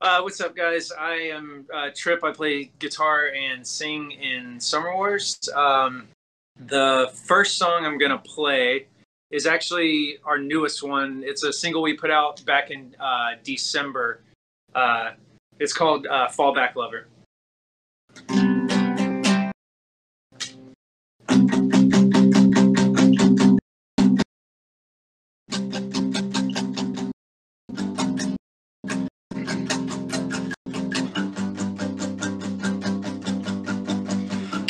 What's up, guys? I am Tripp. I play guitar and sing in Summer Wars. The first song I'm going to play is actually our newest one. It's a single we put out back in December. It's called Fallback Lover.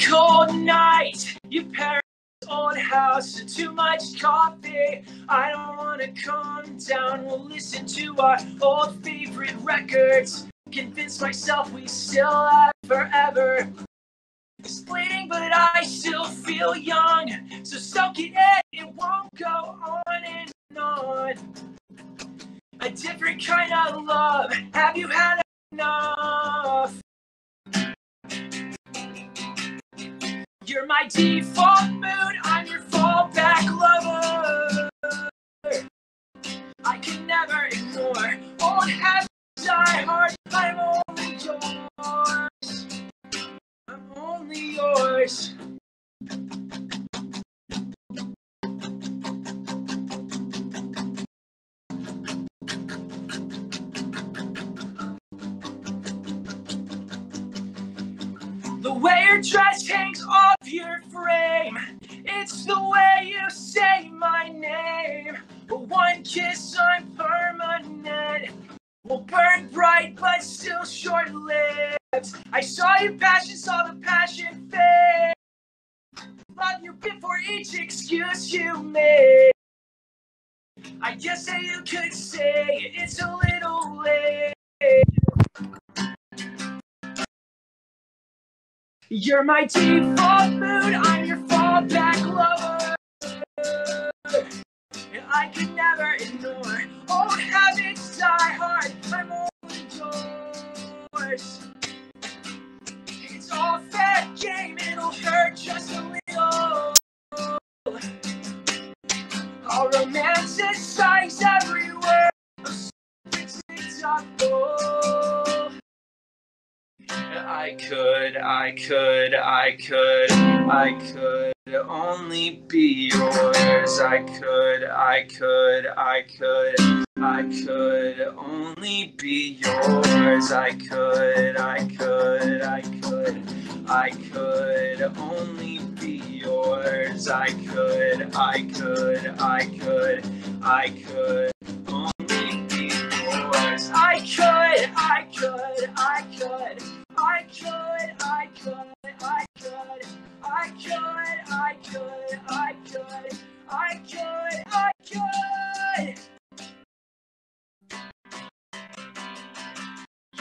Cold night, your parents' old house, and too much coffee. I don't want to calm down. We'll listen to our old favorite records. Convince myself we still have forever. It's bleeding, but I still feel young. So soak it in, it won't go on and on. A different kind of love. Have you had enough? You're my default mood, I'm your fallback lover. I can never ignore all habits I heart. I'm only yours. I'm only yours. The way your dress hangs off your frame, it's the way you say my name. One kiss, I'm permanent. We'll burn bright, but still short-lived. I saw your passion, saw the passion fade. Love you before each excuse you made. I guess that you could say it's a little late. You're my default mood, I'm your fallback lover. I can never ignore old habits die hard. I'm only yours. It's all fair game, it'll hurt just a little. I'll romanticize every word. So it's our goal. I could only be yours. I could only be yours. I could only be yours. I could only be yours. I could.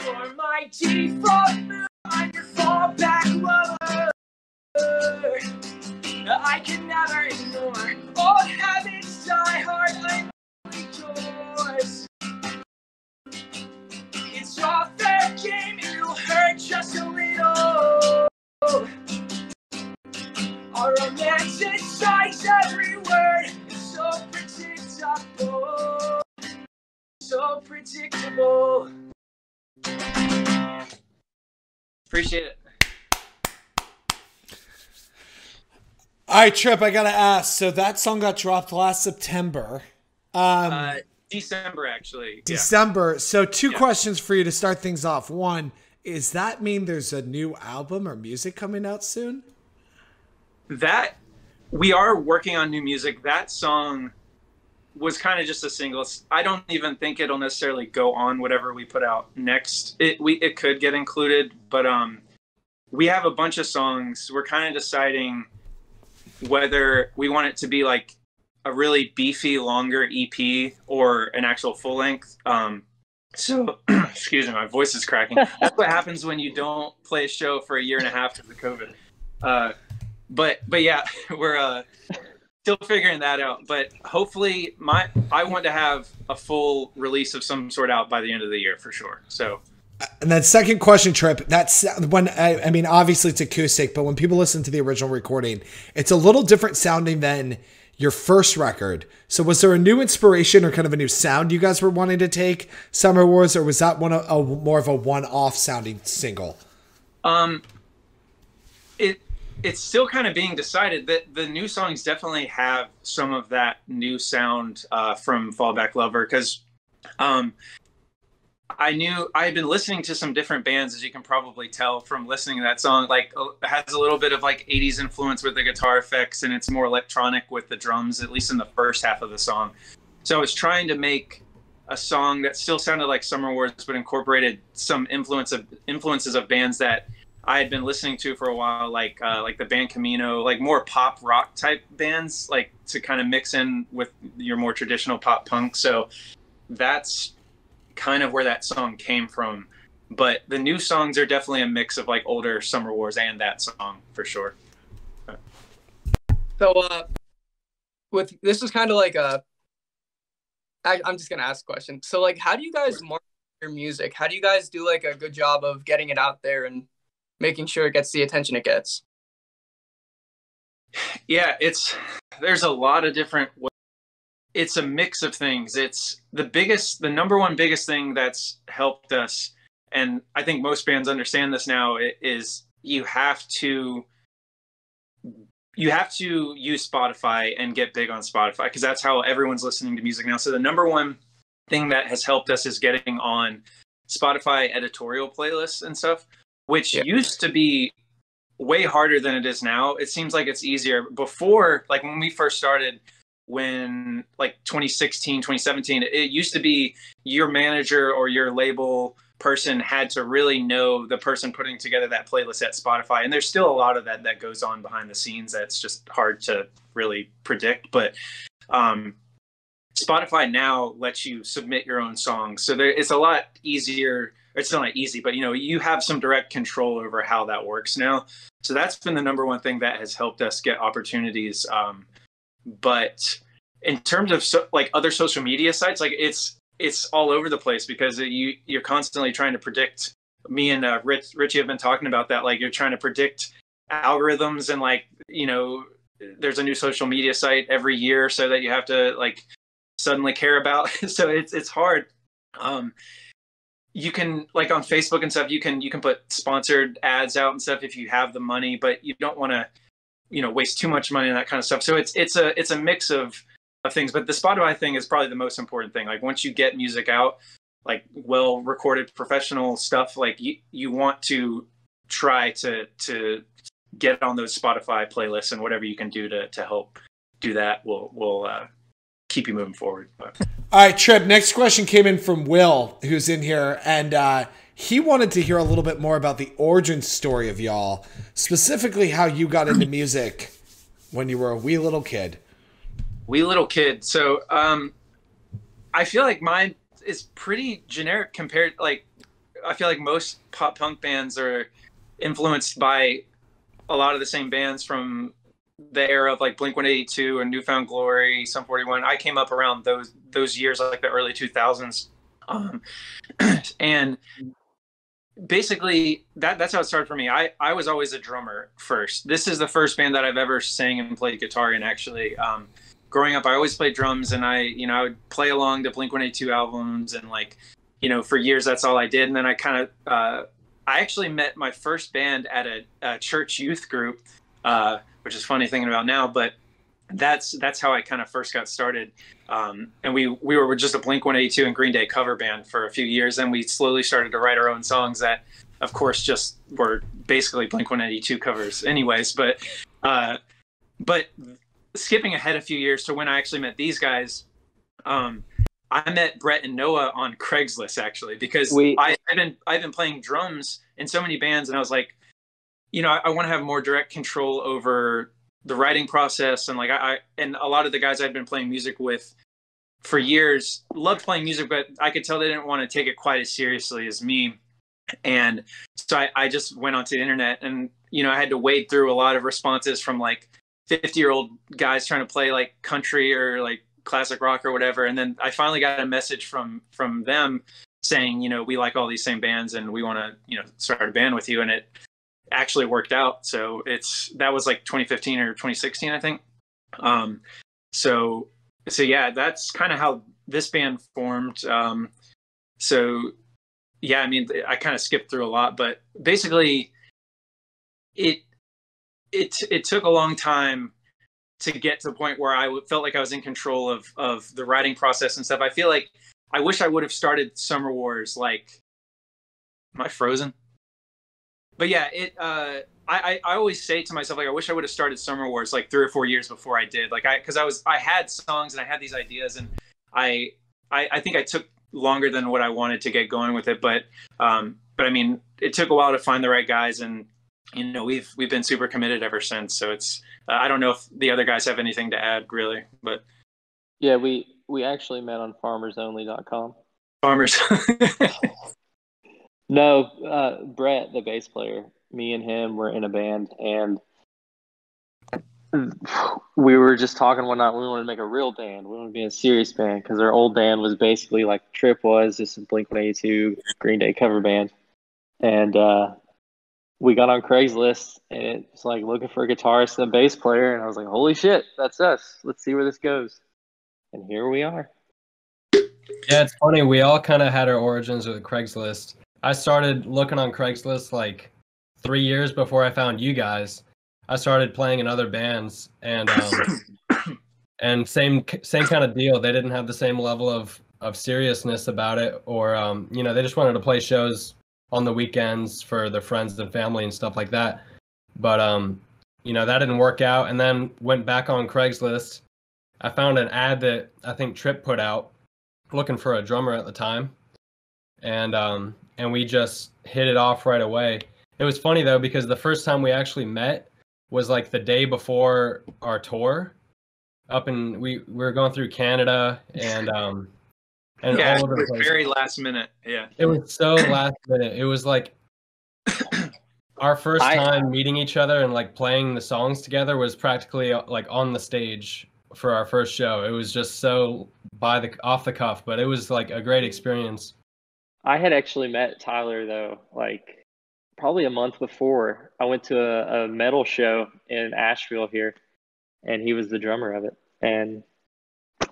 You're my default mood, I'm your fallback lover. I can never ignore old habits die hard. I'm only yours. It's all fair game, it'll hurt just a little. I'll romanticize every word. It's so predictable. So predictable. Appreciate it. All right, Tripp, I gotta ask. So that song got dropped last September. December, actually. December. Yeah. So two questions for you to start things off. One, does that mean there's a new album or music coming out soon? That, we are working on new music. That song was kind of just a single. I don't even think it'll necessarily go on whatever we put out next. It could get included, but we have a bunch of songs. We're kind of deciding whether we want it to be like a really beefy, longer EP or an actual full length. So, excuse me, my voice is cracking. That's what happens when you don't play a show for a year and a half because of COVID. But yeah, we're still figuring that out. But hopefully, I want to have a full release of some sort out by the end of the year for sure. So. And then second question, Tripp, that's when, I mean, obviously it's acoustic, but when people listen to the original recording, it's a little different sounding than your first record. So was there a new inspiration or kind of a new sound you guys were wanting to take, Summer Wars, or was that more of a one-off sounding single? It's still kind of being decided. That the new songs definitely have some of that new sound from Fallback Lover, because I had been listening to some different bands, as you can probably tell from listening to that song. Like, it has a little bit of like 80s influence with the guitar effects, and it's more electronic with the drums, at least in the first half of the song. So I was trying to make a song that still sounded like Summer Wars, but incorporated some influences of bands that I had been listening to for a while, like the band Camino, like more pop rock type bands, like to kind of mix in with your more traditional pop punk. So that's kind of where that song came from, but the new songs are definitely a mix of like older Summer Wars and that song for sure. So with this is kind of like a, I'm just gonna ask a question. So like, how do you guys market your music? How do you guys do like a good job of getting it out there and making sure it gets the attention it gets? Yeah, there's a lot of different ways. It's a mix of things. It's the number one biggest thing that's helped us, and I think most bands understand this now, is you have to use Spotify and get big on Spotify, because that's how everyone's listening to music now. So the number one thing that has helped us is getting on Spotify editorial playlists and stuff, which used to be way harder than it is now. It seems like it's easier. Before, like when we first started, when like 2016, 2017, it used to be your manager or your label person had to really know the person putting together that playlist at Spotify. And there's still a lot of that goes on behind the scenes. That's just hard to really predict. But Spotify now lets you submit your own songs. So it's a lot easier. It's still not easy, but you have some direct control over how that works now. So that's been the number one thing that has helped us get opportunities. But in terms of like other social media sites, like it's all over the place, because you're constantly trying to predict. Me and Richie have been talking about that. Like, you're trying to predict algorithms, and like, there's a new social media site every year, so that you have to like suddenly care about. So it's hard. You can, like on Facebook and stuff, you can put sponsored ads out and stuff if you have the money, but you don't want to waste too much money on that kind of stuff. So it's a mix of things, but the Spotify thing is probably the most important thing. Like, once you get music out, like well recorded professional stuff, like you want to try to get on those Spotify playlists, and whatever you can do to help do that will keep you moving forward. But. All right, Tripp, next question came in from Will, who's in here, and he wanted to hear a little bit more about the origin story of y'all, specifically how you got into music when you were a wee little kid. So I feel like mine is pretty generic compared, like, I feel like most pop punk bands are influenced by a lot of the same bands from the era of like Blink-182 and Newfound Glory, Sum 41. I came up around those years, like the early 2000s. And basically that's how it started for me. I was always a drummer first. This is the first band that I've ever sang and played guitar in, actually. Growing up, I always played drums, and I would play along to Blink-182 albums, and like, for years that's all I did. And then I kind of, I actually met my first band at a church youth group, which is funny thinking about now, but that's how I kind of first got started. And we were just a Blink-182 and Green Day cover band for a few years, and we slowly started to write our own songs that, of course, just were basically Blink-182 covers anyways. But skipping ahead a few years to when I actually met these guys, I met Brett and Noah on Craigslist, actually, because I've been playing drums in so many bands, and I was like, I want to have more direct control over the writing process, and like and a lot of the guys I'd been playing music with for years loved playing music, but I could tell they didn't want to take it quite as seriously as me. And so I just went onto the internet, and I had to wade through a lot of responses from like 50-year-old guys trying to play like country or like classic rock or whatever. And then I finally got a message from them saying, we like all these same bands, and we want to, start a band with you. And it actually worked out. So that was like 2015 or 2016, I think. So yeah, that's kind of how this band formed. So yeah, I mean, I kind of skipped through a lot, but basically it took a long time to get to the point where I felt like I was in control of the writing process and stuff. I feel like I wish I would have started Summer Wars. Like, am I frozen? But yeah, I always say to myself, like, I wish I would have started Summer Wars like 3 or 4 years before I did. Like, I had songs and I had these ideas, and I think I took longer than what I wanted to get going with it. But I mean, it took a while to find the right guys, and you know, we've been super committed ever since. So it's I don't know if the other guys have anything to add really, but yeah, we actually met on farmersonly.com. Farmers. No, Brett, the bass player, me and him were in a band, and we were just talking one night. We wanted to make a real band. We wanted to be a serious band, because our old band was basically like Tripp was, just a Blink-182 Green Day cover band. And we got on Craigslist, and it's like looking for a guitarist and a bass player. And I was like, holy shit, that's us. Let's see where this goes. And here we are. Yeah, it's funny. We all kind of had our origins with Craigslist. I started looking on Craigslist like 3 years before I found you guys. I started playing in other bands, and and same kind of deal. They didn't have the same level of seriousness about it, or you know, they just wanted to play shows on the weekends for their friends and family and stuff like that. But you know, that didn't work out, and then went back on Craigslist. I found an ad that I think Tripp put out looking for a drummer at the time, and we just hit it off right away. It was funny though, because the first time we actually met was like the day before our tour up in we were going through Canada and yeah, all over the place. Very last minute. Yeah. It was so last minute. It was like our first time meeting each other and like playing the songs together was practically like on the stage for our first show. It was just so off the cuff, but it was like a great experience. I had actually met Tyler though, like probably a month before. I went to a metal show in Asheville here, and he was the drummer of it. And I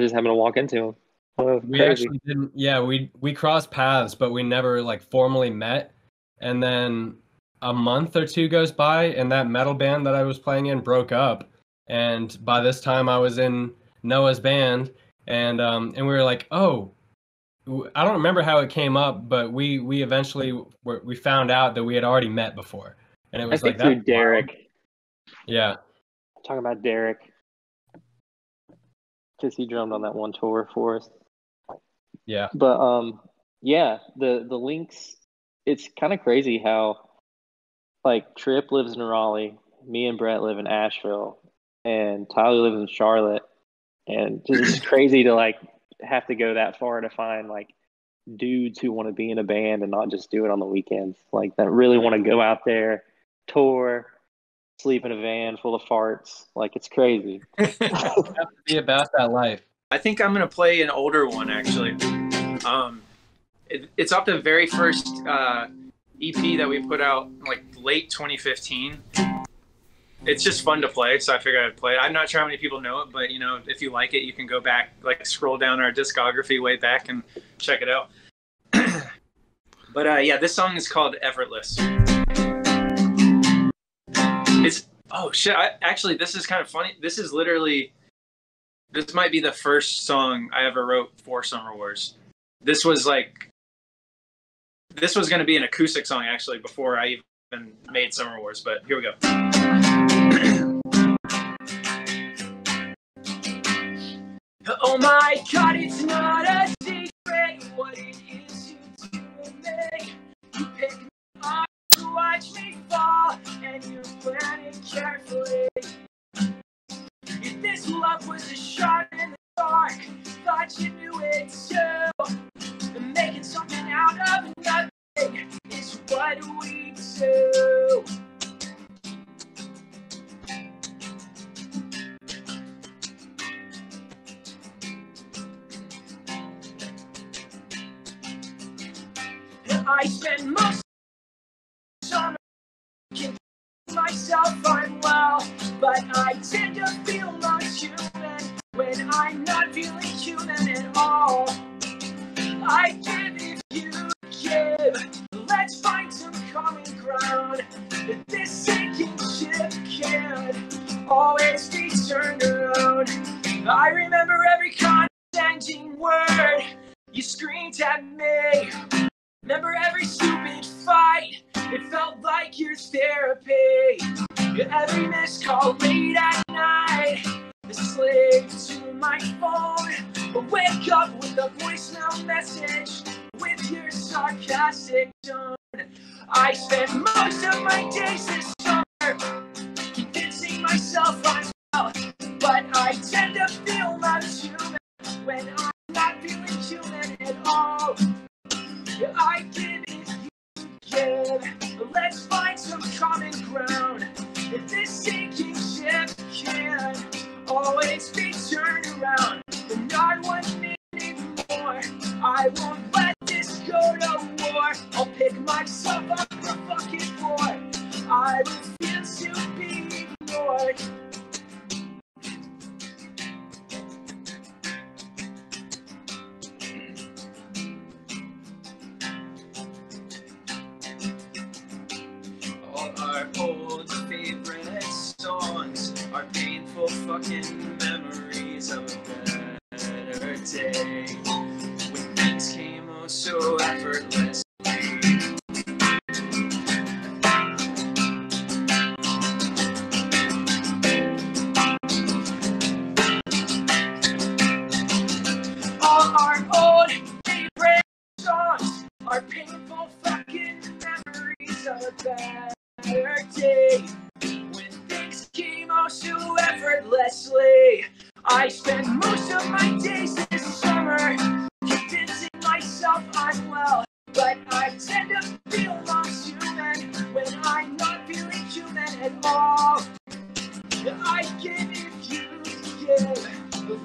just happened to walk into him. Oh, we actually didn't. Yeah, we crossed paths, but we never like formally met. And then a month or two goes by, and that metal band that I was playing in broke up. And by this time, I was in Noah's band, and we were like, oh. I don't remember how it came up, but we eventually we found out that we had already met before, and it was like that. Derek. Yeah. I'm talking about Derek, because he drummed on that one tour for us. Yeah. But yeah, the links. It's kind of crazy how, like, Tripp lives in Raleigh, me and Brett live in Asheville, and Tyler lives in Charlotte, and it's crazy to like have to go that far to find like dudes who want to be in a band and not just do it on the weekends, like that really want to go out there, tour, sleep in a van full of farts. Like, it's crazy. It's to be about that life. I think I'm gonna play an older one actually. It's off the very first EP that we put out like late 2015. It's just fun to play, so I figured I'd play it. I'm not sure how many people know it, but, you know, if you like it, you can go back, like, scroll down our discography way back and check it out. But, yeah, this song is called Effortless. It's, oh, shit, actually, this is kind of funny. This is literally, this might be the first song I ever wrote for Summer Wars. This was, like, this was going to be an acoustic song, actually, before I even made Summer Wars, but here we go. Oh my God, it's not a secret what it is you do and make. You pick me up, you watch me fall, and you plan it carefully. If this love was a shot in the dark, thought you knew it too. And making something out of nothing is what we do. I spend most summer myself, I'm well, but I tend to feel much when I'm not feeling human at all. I give if you give. Let's find some common ground. This sinking ship can't always be turned around. I remember every condescending word you screamed at me. Remember every stupid fight. It felt like your therapy. Every missed call late at night. I slip to my phone. But wake up with a voicemail message with your sarcastic tone. I spent most of my days this summer convincing myself I'm well, but I tend to feel less human when I'm not feeling human at all. I give if you give. Let's find some common ground. This sinking ship can always be turned around. And not 1 minute more. I won't let this go to war. I'll pick myself up from fucking floor. I refuse to be ignored. All our old favorite songs are painful fucking memories of a better day, when things came oh so effortlessly. All our old favorite songs are painful fucking memories of a better day, when things came out so effortlessly. I spent most of my days this summer convincing myself I'm well, but I tend to feel lost human when I'm not feeling human at all. I give if you give.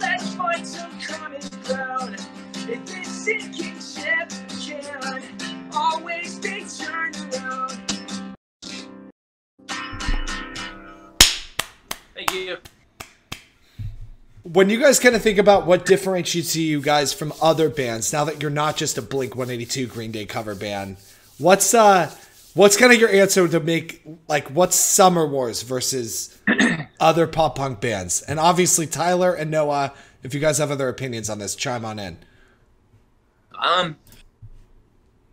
Let's find some common ground. If this sinking ship can always be turned around. Thank you. When you guys kind of think about what differentiates you guys from other bands, now that you're not just a Blink-182 Green Day cover band, what's kind of your answer to make, like, what's Summer Wars versus other pop punk bands? And obviously Tyler and Noah, if you guys have other opinions on this, chime on in.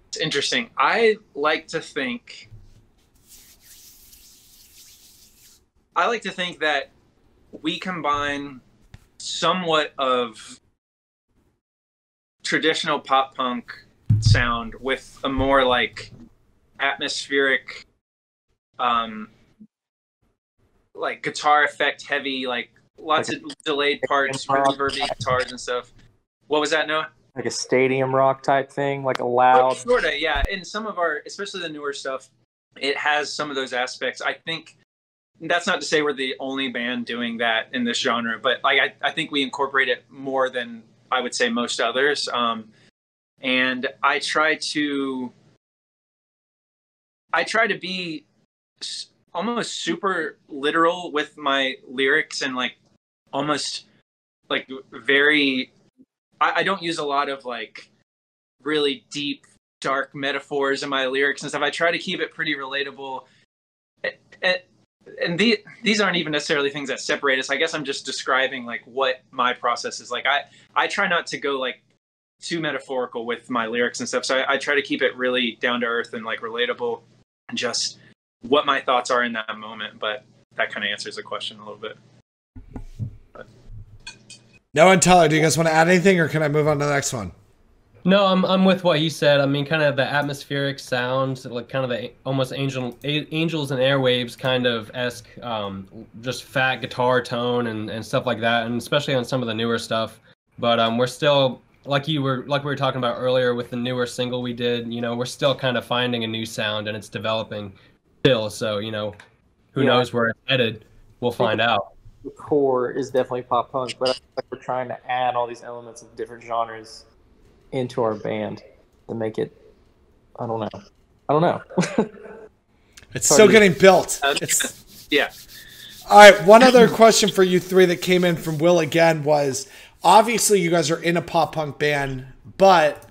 It's interesting. I like to think that we combine somewhat of traditional pop punk sound with a more like atmospheric, like guitar effect heavy, like lots of delayed parts, reverby guitars and stuff. What was that, Noah? Like a stadium rock type thing, like a loud. Sort of, yeah. And some of our, especially the newer stuff, it has some of those aspects. I think. That's not to say we're the only band doing that in this genre, but like I think we incorporate it more than I would say most others. And I try to be almost super literal with my lyrics and like almost like very. I don't use a lot of like really deep, dark metaphors in my lyrics and stuff. I try to keep it pretty relatable. And these aren't even necessarily things that separate us. I guess I'm just describing like what my process is like. I try not to go like too metaphorical with my lyrics and stuff. So I try to keep it really down to earth and like relatable and just what my thoughts are in that moment. But that kind of answers the question a little bit. But. Noah and Tyler, do you guys want to add anything or can I move on to the next one? No, I'm with what you said. I mean, kind of the atmospheric sounds, like kind of the almost Angels and Airwaves kind of esque, just fat guitar tone and stuff like that, and especially on some of the newer stuff. But we're still like we were talking about earlier with the newer single we did. You know, we're still kind of finding a new sound and it's developing still. So you know, who knows where it's headed? We'll find out. The core is definitely pop punk, but I feel like we're trying to add all these elements of different genres into our band to make it, I don't know. It's still getting built. It's, yeah. All right, one other question for you three that came in from Will again was, obviously you guys are in a pop punk band, but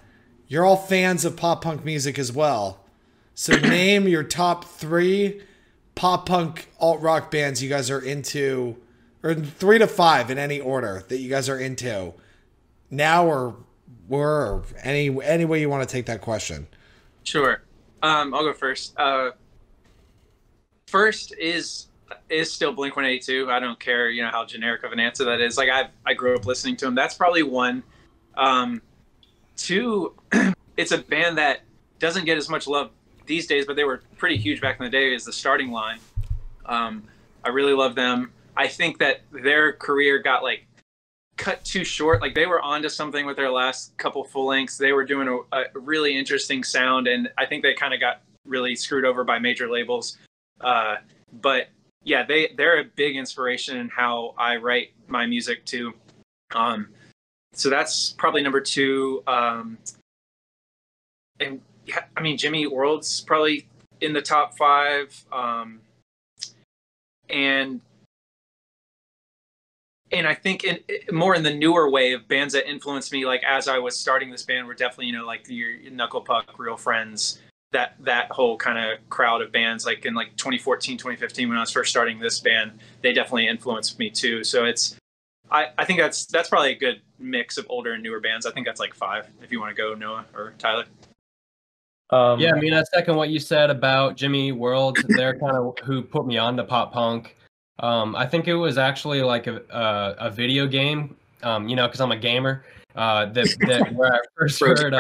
you're all fans of pop punk music as well. So name your top three pop punk alt-rock bands you guys are into, or 3 to 5 in any order that you guys are into now or were, or any way you want to take that question. Sure. I'll go first. First is still Blink-182. I don't care, you know, how generic of an answer that is. Like, I grew up listening to them. That's probably one. 2, it's a band that doesn't get as much love these days, but they were pretty huge back in the day, is The Starting Line. I really love them. I think that their career got, like, cut too short. Like, they were onto something with their last couple full lengths. They were doing a really interesting sound, and I think they kind of got really screwed over by major labels. But yeah, they're a big inspiration in how I write my music too. So that's probably number 2. And yeah, I mean, Jimmy Eat World's probably in the top 5. And I think more in the newer way of bands that influenced me, like as I was starting this band, were definitely, you know, like your Knuckle Puck, Real Friends, that whole kind of crowd of bands, like in like 2014, 2015, when I was first starting this band, they definitely influenced me too. So I think that's probably a good mix of older and newer bands. I think that's like 5, if you want to go, Noah or Tyler. Yeah, I mean, I second what you said about Jimmy Eat World. They're kind of who put me on to pop punk. I think it was actually like a video game, you know, because I'm a gamer, that where I first heard,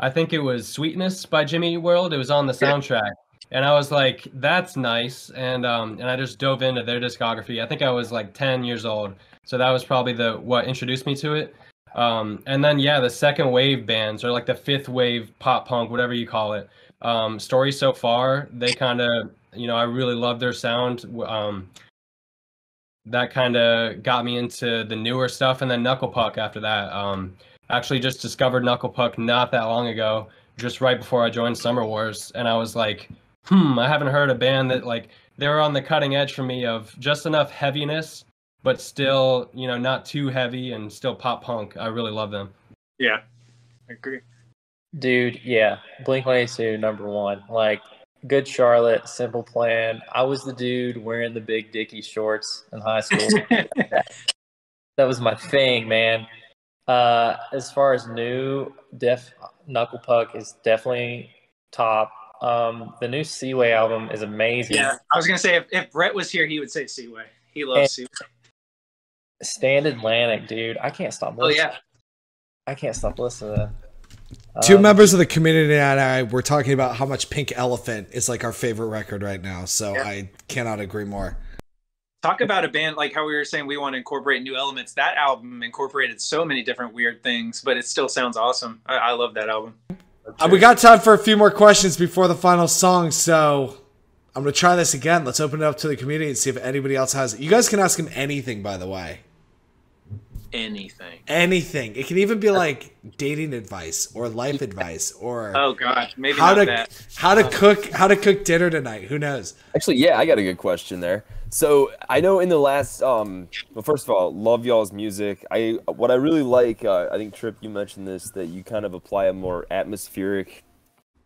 I think it was Sweetness by Jimmy Eat World. It was on the soundtrack, and I was like, that's nice, and I just dove into their discography. I think I was like 10 years old, so that was probably what introduced me to it. And then, yeah, the second wave bands, or like the fifth wave pop punk, whatever you call it, Story So Far, they kind of, you know, I really love their sound. That kind of got me into the newer stuff, and then Knuckle Puck after that. Actually just discovered Knuckle Puck not that long ago, just right before I joined Summer Wars, and I was like, I haven't heard a band that, like, they were on the cutting edge for me of just enough heaviness, but still, you know, not too heavy and still pop punk. I really love them. Yeah, I agree. Dude, yeah, Blink-182, number 1. Like, Good Charlotte, Simple Plan. I was the dude wearing the big Dickie shorts in high school. That was my thing, man. As far as new, Knuckle Puck is definitely top. The new Seaway album is amazing. Yeah, I was going to say, if Brett was here, he would say Seaway. He loves Seaway. Stand Atlantic, dude. I can't stop listening. Oh, yeah. I can't stop listening to that. Two members of the community and I were talking about how much Pink Elephant is like our favorite record right now. So yeah. I cannot agree more. Talk about a band, like how we were saying we want to incorporate new elements. That album incorporated so many different weird things, but it still sounds awesome. I love that album. We got time for a few more questions before the final song. So I'm going to try this again. Let's open it up to the community and see if anybody else has it. You guys can ask him anything, by the way. Anything. Anything. It can even be like dating advice or life advice or maybe how to cook dinner tonight. Who knows? Actually, yeah, I got a good question there. So I know in the last well, first of all, love y'all's music. What I really like, I think Tripp, you mentioned this, that you kind of apply a more atmospheric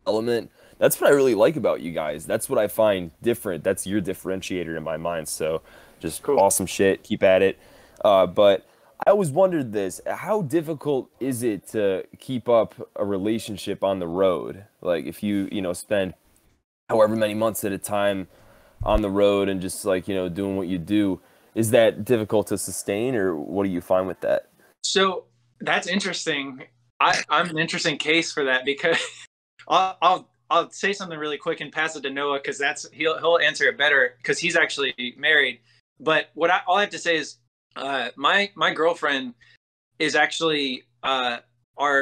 element. That's what I really like about you guys. That's what I find different. That's your differentiator in my mind. So just awesome shit. Keep at it. But I always wondered this, how difficult is it to keep up a relationship on the road? Like if you know, spend however many months at a time on the road and just like, you know, doing what you do, is that difficult to sustain or what do you find with that? So that's interesting. I'm an interesting case for that because I'll say something really quick and pass it to Noah because he'll answer it better because he's actually married. But all I have to say is, my girlfriend is actually our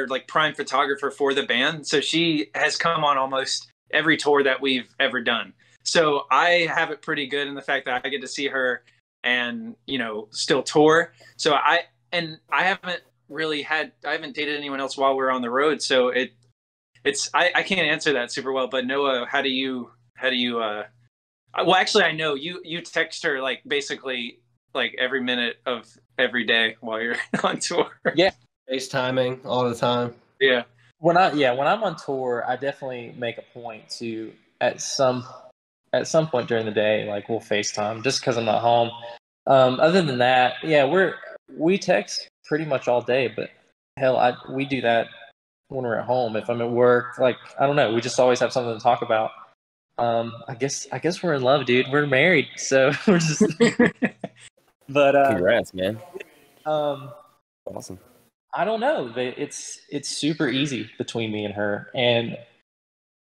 like prime photographer for the band, so she has come on almost every tour that we've ever done. So I have it pretty good in the fact that I get to see her and, you know, still tour. So I haven't dated anyone else while we're on the road. So I can't answer that super well. But Noah, how do you Well, actually, I know you text her like basically like every minute of every day while you're on tour. Yeah, FaceTiming all the time. Yeah. When I'm on tour, I definitely make a point to at some point during the day, like we'll FaceTime just because I'm not home. Other than that, yeah, we text pretty much all day. But hell, we do that when we're at home. If I'm at work, like I don't know, we just always have something to talk about. I guess we're in love, dude. We're married, so we're just. But congrats, man. Awesome. I don't know. It's super easy between me and her. And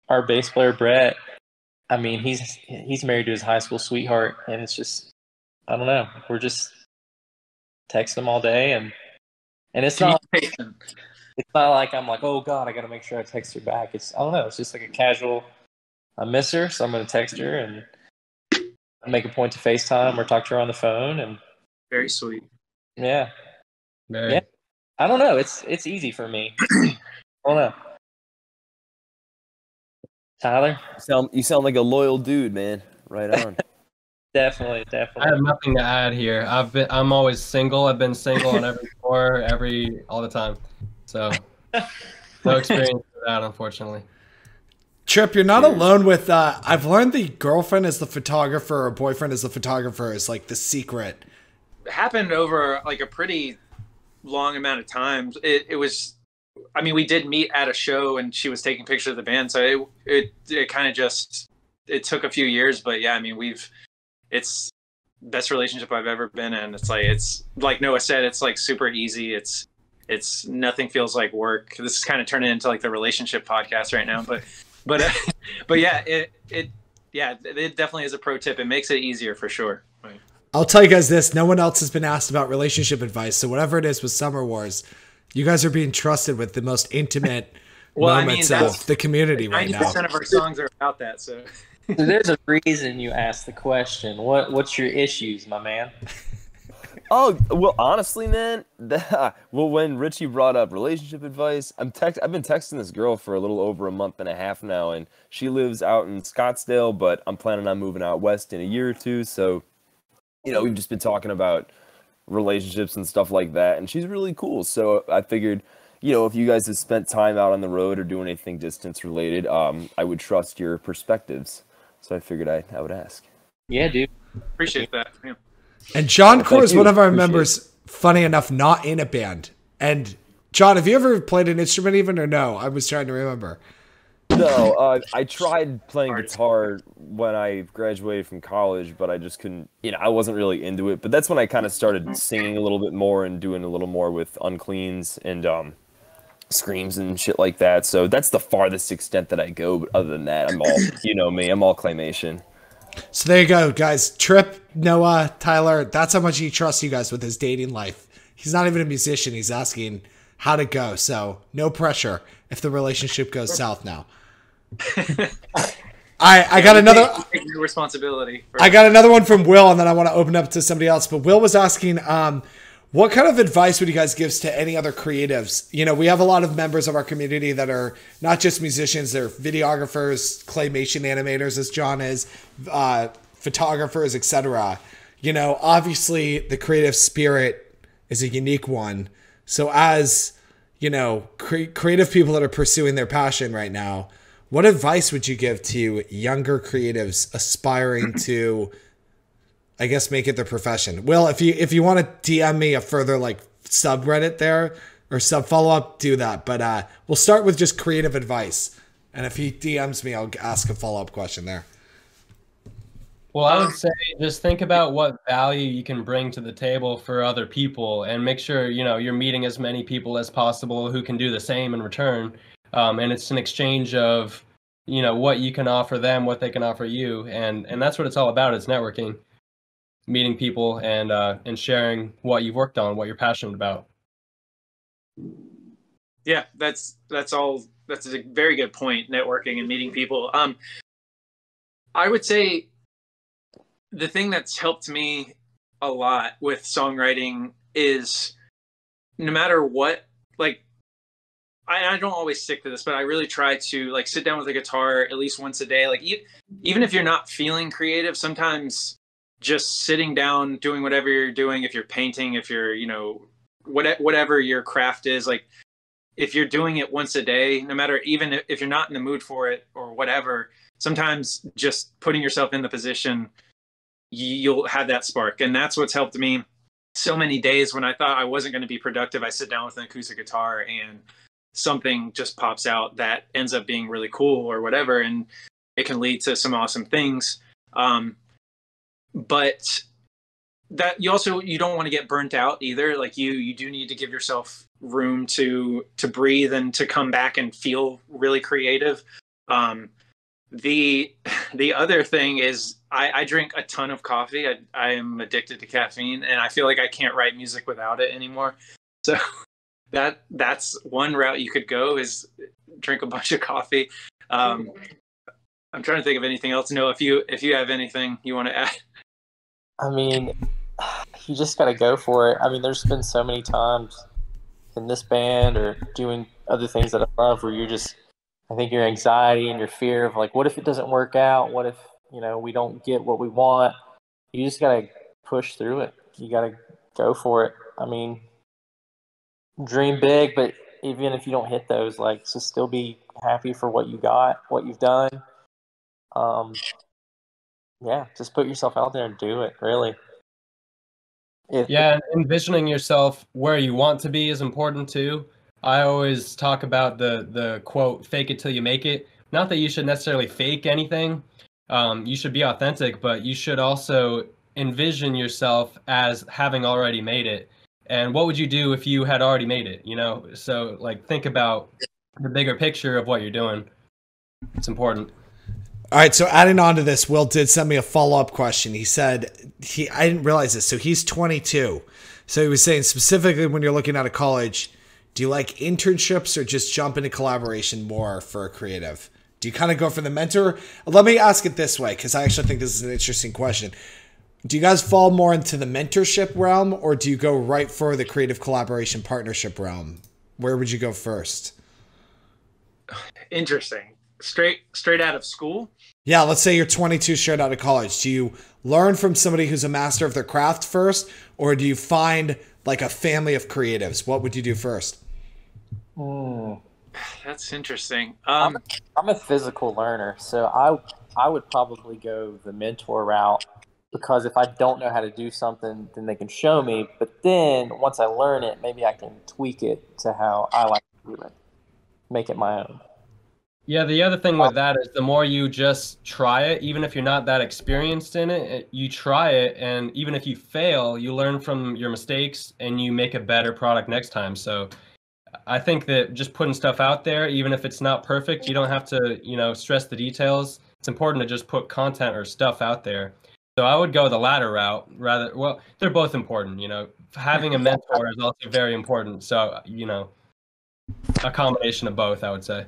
our bass player Brett, I mean, he's married to his high school sweetheart, and it's just, I don't know. We're just texting all day, and it's not like I'm like, oh God, I got to make sure I text her back. It's, I don't know. It's just like a casual. I miss her, so I'm going to text her and make a point to FaceTime or talk to her on the phone. And very sweet. Yeah. Very. Yeah. I don't know. It's easy for me. I don't know. Tyler? You sound like a loyal dude, man. Right on. Definitely. I have nothing to add here. I'm always single. I've been single on every tour, all the time. So no experience with that, unfortunately. Tripp, you're not alone with I've learned the girlfriend is the photographer or boyfriend is the photographer is like the secret. It happened over like a pretty long amount of times. It was, I mean, we did meet at a show and she was taking pictures of the band, so it kind of just, it took a few years, but yeah, I mean, it's best relationship I've ever been in. It's like Noah said, it's like super easy. It's nothing feels like work. This is kind of turning into like the relationship podcast right now, but yeah, it definitely is a pro tip. It makes it easier for sure. Right. I'll tell you guys this. No one else has been asked about relationship advice. So whatever it is with Summer Wars, you guys are being trusted with the most intimate moments of the community right now. 90% of our songs are about that. So there's a reason you asked the question. What's your issues, my man? Oh, well, honestly, man, when Richie brought up relationship advice, I've been texting this girl for a little over a month and a half now, and she lives out in Scottsdale, but I'm planning on moving out west in a year or two, so... You know, we've just been talking about relationships and stuff like that, and she's really cool. So I figured, you know, if you guys have spent time out on the road or doing anything distance-related, I would trust your perspectives. So I figured I would ask. Yeah, dude. Appreciate that. Yeah. And John Core is one of our members, funny enough, not in a band. And John, have you ever played an instrument even or no? I was trying to remember. No, I tried playing guitar when I graduated from college, but I just couldn't, you know, I wasn't really into it. But that's when I kind of started singing a little bit more and doing a little more with uncleans and screams and shit like that. So that's the farthest extent that I go. But other than that, I'm all, you know me, I'm all claymation. So there you go, guys. Tripp, Noah, Tyler, that's how much he trusts you guys with his dating life. He's not even a musician. He's asking how to go. So no pressure if the relationship goes south now. I got another responsibility. I got another one from Will, and then I want to open up to somebody else. But Will was asking, what kind of advice would you guys give to any other creatives? You know, we have a lot of members of our community that are not just musicians; they're videographers, claymation animators, as John is, photographers, etc. You know, obviously the creative spirit is a unique one. So as you know, creative people that are pursuing their passion right now, what advice would you give to younger creatives aspiring to, I guess, make it their profession? Will, if you want to DM me a further like subreddit there or sub follow up, do that. But we'll start with just creative advice. And if he DMs me, I'll ask a follow up question there. Well, I would say just think about what value you can bring to the table for other people and make sure, you know, you're meeting as many people as possible who can do the same in return. And it's an exchange of, you know, what you can offer them, what they can offer you. And that's what it's all about. It's networking, meeting people and sharing what you've worked on, what you're passionate about. Yeah, that's all. That's a very good point. Networking and meeting people. I would say the thing that's helped me a lot with songwriting is no matter what, like, I don't always stick to this, but I really try to like sit down with a guitar at least once a day. Like even if you're not feeling creative, sometimes just sitting down, doing whatever you're doing, if you're painting, if you're, you know, whatever your craft is, like if you're doing it once a day, no matter, even if you're not in the mood for it or whatever, sometimes just putting yourself in the position, you'll have that spark. And that's what's helped me. So many days when I thought I wasn't going to be productive, I sit down with an acoustic guitar and something just pops out that ends up being really cool or whatever, and it can lead to some awesome things. But that you don't want to get burnt out either. Like you do need to give yourself room to breathe and to come back and feel really creative. The other thing is I drink a ton of coffee. I am addicted to caffeine, and I feel like I can't write music without it anymore. So that's one route you could go, is drink a bunch of coffee. I'm trying to think of anything else. Noah, if you have anything you want to add. I mean, you just got to go for it. I mean, there's been so many times in this band or doing other things that I love where you're just, I think your anxiety and your fear of like, what if it doesn't work out? What if, you know, we don't get what we want? You just got to push through it. You got to go for it. I mean, dream big, but even if you don't hit those, like, so still be happy for what you got, what you've done. Yeah, just put yourself out there and do it, really. Yeah, envisioning yourself where you want to be is important too. I always talk about the quote, fake it till you make it. Not that you should necessarily fake anything. You should be authentic, but you should also envision yourself as having already made it. And what would you do if you had already made it, you know? So, like, think about the bigger picture of what you're doing. It's important. All right, so adding on to this, Will did send me a follow-up question. He said, I didn't realize this, so he's 22. So he was saying, specifically when you're looking out of college, do you like internships or just jump into collaboration more for a creative? Do you kind of go for the mentor? Let me ask it this way, because I actually think this is an interesting question. Do you guys fall more into the mentorship realm, or do you go right for the creative collaboration partnership realm? Where would you go first? Interesting. Straight out of school? Yeah, let's say you're 22 straight out of college. Do you learn from somebody who's a master of their craft first, or do you find like a family of creatives? What would you do first? Oh, that's interesting. I'm a physical learner, so I would probably go the mentor route. Because if I don't know how to do something, then they can show me. But then once I learn it, maybe I can tweak it to how I like to do it, make it my own. Yeah, the other thing with that is the more you just try it, even if you're not that experienced in it, you try it. And even if you fail, you learn from your mistakes and you make a better product next time. So I think that just putting stuff out there, even if it's not perfect, you don't have to, you know, stress the details. It's important to just put content or stuff out there. So I would go the latter route rather. Well, they're both important, you know. Having a mentor is also very important. So, you know, a combination of both, I would say.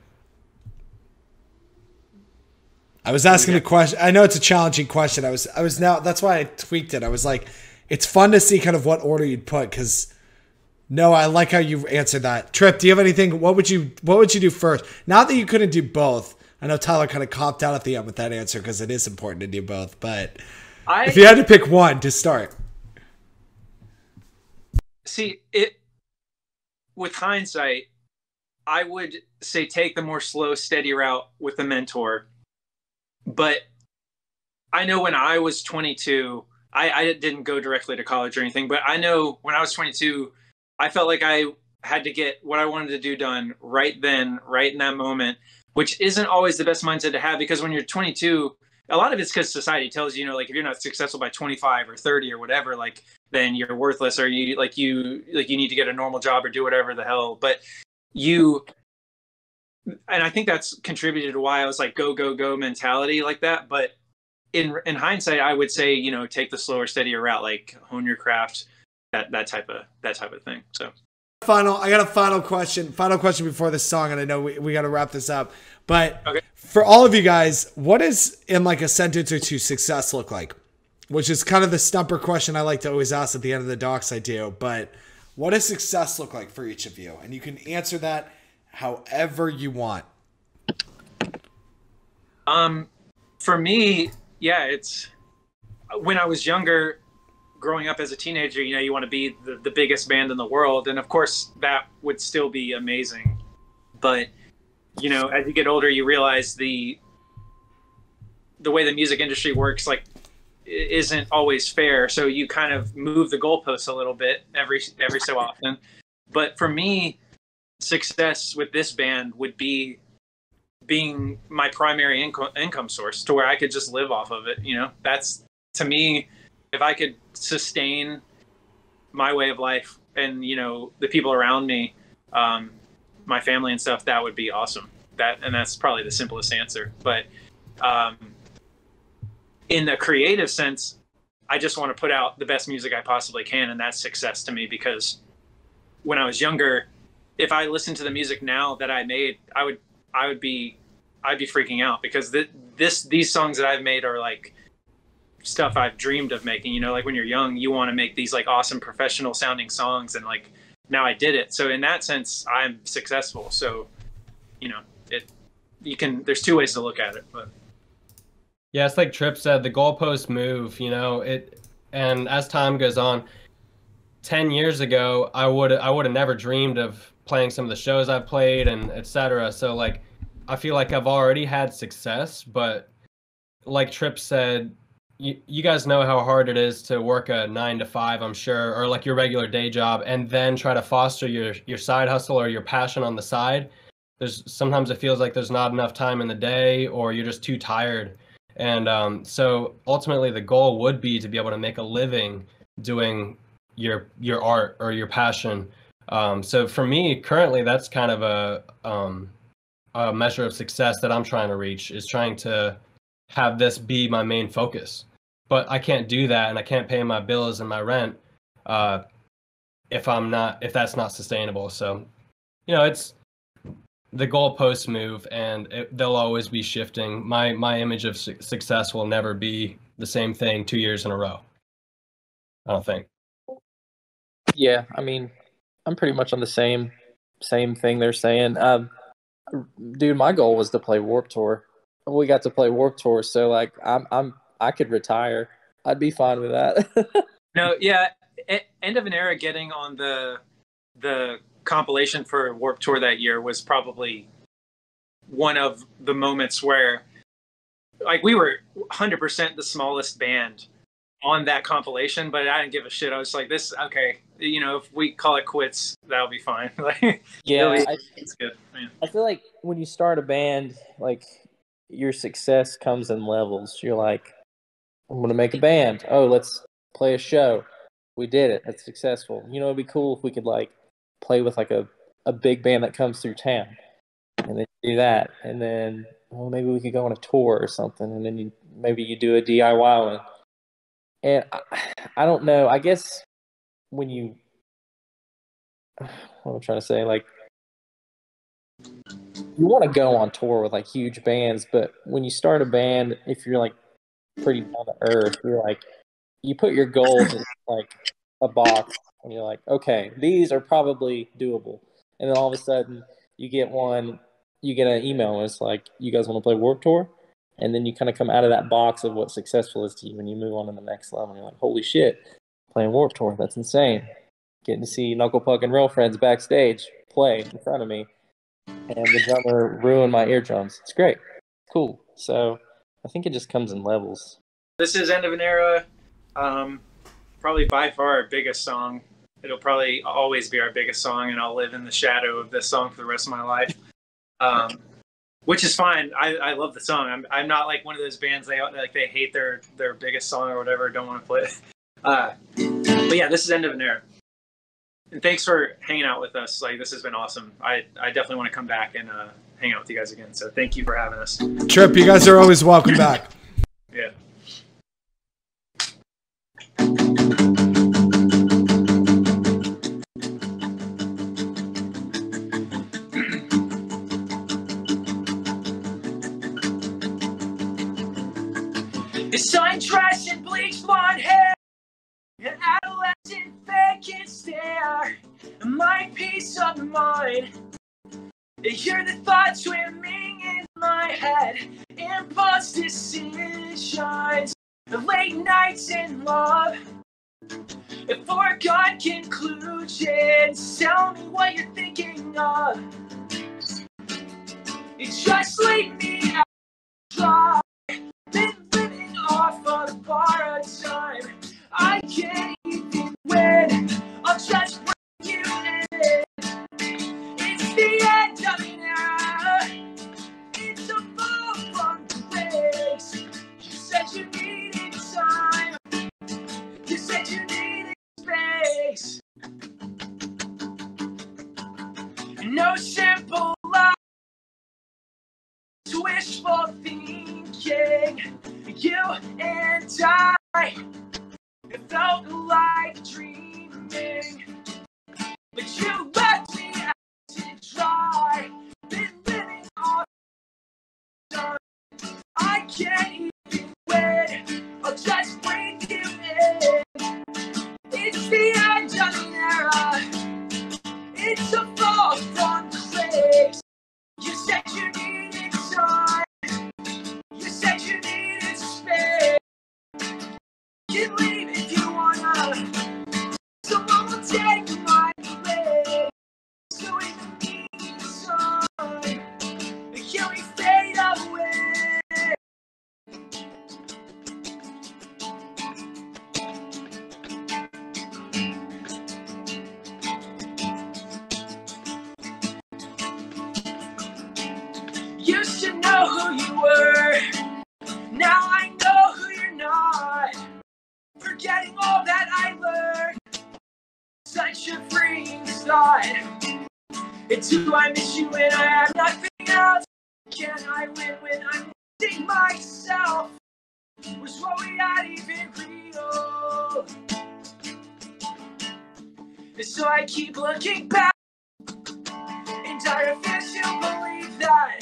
I was asking a question. I know it's a challenging question. I was now, that's why I tweaked it. I was like, it's fun to see kind of what order you'd put. Cause no, I like how you answered that. Tripp, do you have anything? What would you do first? Not that you couldn't do both. I know Tyler kind of copped out at the end with that answer because it is important to do both, but if you had to pick one to start. See, with hindsight, I would say take the more slow, steady route with a mentor. But I know when I was 22, I didn't go directly to college or anything, but I know when I was 22, I felt like I had to get what I wanted to do done right then, right in that moment, which isn't always the best mindset to have, because when you're 22, a lot of it's because society tells you, you know, like if you're not successful by 25 or 30 or whatever, like then you're worthless, or you need to get a normal job or do whatever the hell. But and I think that's contributed to why I was like go mentality like that. But in hindsight, I would say, you know, take the slower, steadier route, like hone your craft, that type of thing. So I got a final question before this song, and I know we got to wrap this up, but okay. For all of you guys, what is, in like a sentence or two, success look like? Which is kind of the stumper question I like to always ask at the end of the docs I do, but what does success look like for each of you? And you can answer that however you want? For me, yeah, it's when I was younger, growing up as a teenager, you know, you want to be the biggest band in the world. And of course that would still be amazing. But, you know, as you get older, you realize the way the music industry works, like, isn't always fair. So you kind of move the goalposts a little bit every so often. But for me, success with this band would be being my primary income source, to where I could just live off of it. You know, that's, to me, if I could sustain my way of life and, you know, the people around me, my family and stuff, that would be awesome. And that's probably the simplest answer. But in a creative sense, I just want to put out the best music I possibly can. And that's success to me, because when I was younger, if I listened to the music now that I made, I'd be freaking out, because these songs that I've made are like stuff I've dreamed of making. You know, like when you're young, you want to make these like awesome professional sounding songs, and like now I did it. So in that sense, I'm successful. So, you know, there's two ways to look at it, but. Yeah, it's like Tripp said, the goalposts move, you know, and as time goes on, 10 years ago, I would have never dreamed of playing some of the shows I've played and etc. So like, I feel like I've already had success, but like Tripp said, you guys know how hard it is to work a 9-to-5, I'm sure, or like your regular day job, and then try to foster your side hustle or your passion on the side. There's sometimes it feels like there's not enough time in the day, or you're just too tired. And so ultimately the goal would be to be able to make a living doing your art or your passion. So for me currently, that's kind of a measure of success that I'm trying to reach, is trying to have this be my main focus. But I can't do that, and I can't pay my bills and my rent if that's not sustainable. So, you know, it's the goalposts move, and they'll always be shifting. My image of success will never be the same thing 2 years in a row, I don't think. Yeah, I mean, I'm pretty much on the same thing they're saying. Dude, my goal was to play Warped Tour. We got to play Warped Tour, so like I could retire. I'd be fine with that. No, yeah. End of an Era getting on the compilation for Warped Tour that year was probably one of the moments where, like, we were 100% the smallest band on that compilation, but I didn't give a shit. I was like, this, okay, you know, if we call it quits, that'll be fine. Like, yeah, it's good. Man. I feel like when you start a band, like, your success comes in levels. You're like, I'm going to make a band. Oh, let's play a show. We did it. That's successful. You know, it'd be cool if we could like play with like a big band that comes through town, and then do that. And then, well, maybe we could go on a tour or something. And then maybe you do a DIY one. And I don't know. I guess when you, what I'm trying to say, like, you want to go on tour with like huge bands, but when you start a band, if you're like pretty down to earth, you're like, you put your goals in like a box, and you're like, okay, these are probably doable. And then all of a sudden you get an email, and it's like, you guys want to play Warped Tour? And then you kind of come out of that box of what successful is to you, and you move on to the next level, and you're like, holy shit, playing Warped Tour, that's insane. Getting to see Knuckle Puck and Real Friends backstage play in front of me, and the drummer ruined my eardrums. It's great. Cool. So I think it just comes in levels. This is End of an Era. Probably by far our biggest song. It'll probably always be our biggest song, and I'll live in the shadow of this song for the rest of my life. Which is fine. I love the song. I'm not like one of those bands they hate their biggest song or whatever, don't want to play it. But yeah, this is End of an Era. And thanks for hanging out with us. Like, this has been awesome. I definitely want to come back and hang out with you guys again. So thank you for having us. Tripp, you guys are always welcome back. Yeah. The sun trash and bleached blonde hair, the adolescent vacant stare, my peace of mind. the late nights in love. It forgot conclusions. Tell me what you're thinking of. You just leave me outside. Been living off of borrowed time. I can't even win. I'll just bring you in. It's the end of an era. It's a fall from the waves. You said you needed time. You said you needed space. No simple lies. Wishful thinking. You and I. It felt like dreaming, but you left me out to dry. Been living all time. I can't even wait. I'll just bring you in. It's the end of an era. It's a fall from grace. You said you needed time. You said you needed space. You can leave if you wanna. Someone will take my away. So in the meantime, can we fade away? Used to know who you were. Now I know who you're not. Forgetting all that I learned. Such a freeing thought. It's who I miss you when I have nothing else. Can I win when I'm missing myself? Was what we had even real? And so I keep looking back, and I refuse to believe that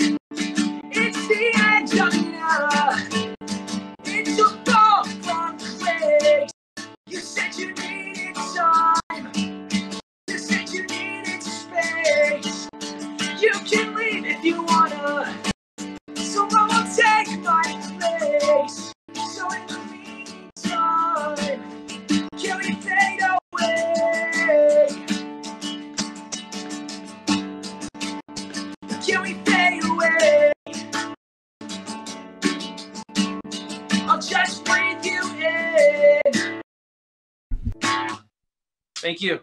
it's the end of an era. It's a ball from grace. You said you needed time. You said you needed space. You can leave if you wanna. Someone will take my place. So in the meantime, can we fade away? Can we fade away? I'll just breathe you in. Thank you.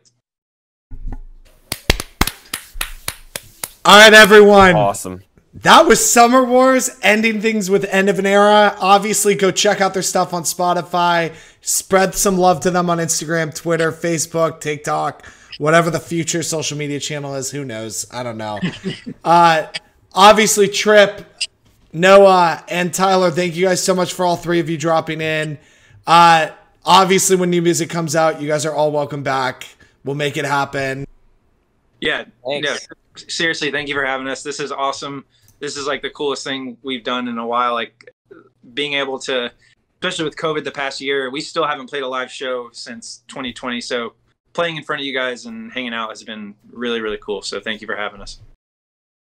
All right, everyone. Awesome. That was Summer Wars, ending things with End of an Era. Obviously, go check out their stuff on Spotify. Spread some love to them on Instagram, Twitter, Facebook, TikTok, whatever the future social media channel is. Who knows? I don't know. Obviously, Tripp, Noah, and Tyler, thank you guys so much for all three of you dropping in. Obviously, when new music comes out, you guys are all welcome back. We'll make it happen. Yeah. No, seriously, thank you for having us. This is awesome. This is like the coolest thing we've done in a while. Like being able to, especially with COVID the past year, we still haven't played a live show since 2020. So playing in front of you guys and hanging out has been really, really cool. So thank you for having us.